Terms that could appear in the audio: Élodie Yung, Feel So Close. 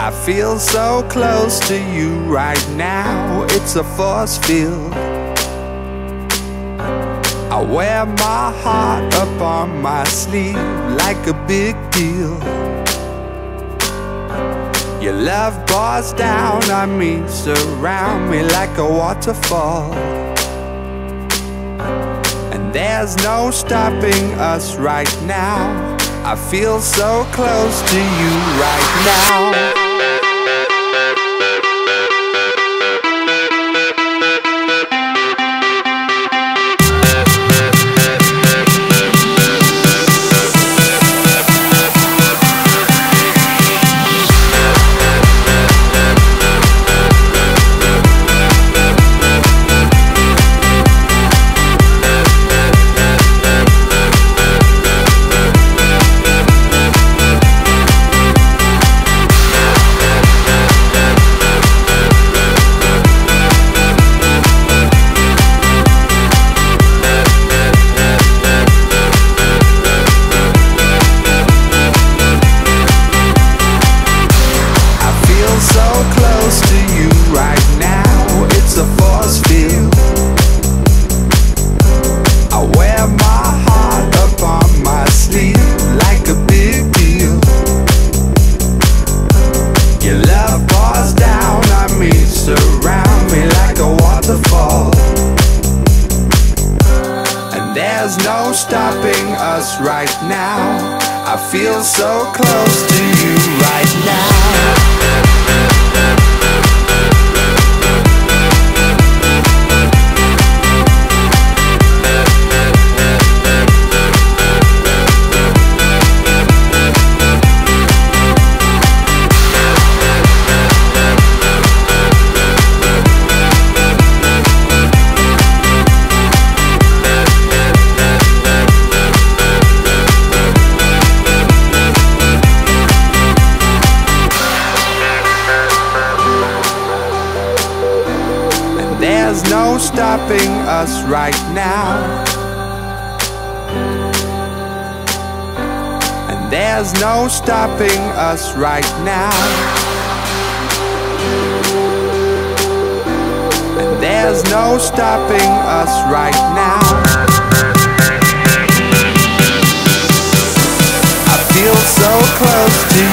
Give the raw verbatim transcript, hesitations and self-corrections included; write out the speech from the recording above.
I feel so close to you right now. It's a force field. I wear my heart up on my sleeve like a big deal. Your love pours down on me, surround me like a waterfall. And there's no stopping us right now. I feel so close to you right now. There's no stopping us right now. I feel so close to you right now. There's no stopping us right now. And there's no stopping us right now. And there's no stopping us right now. I feel so close to you.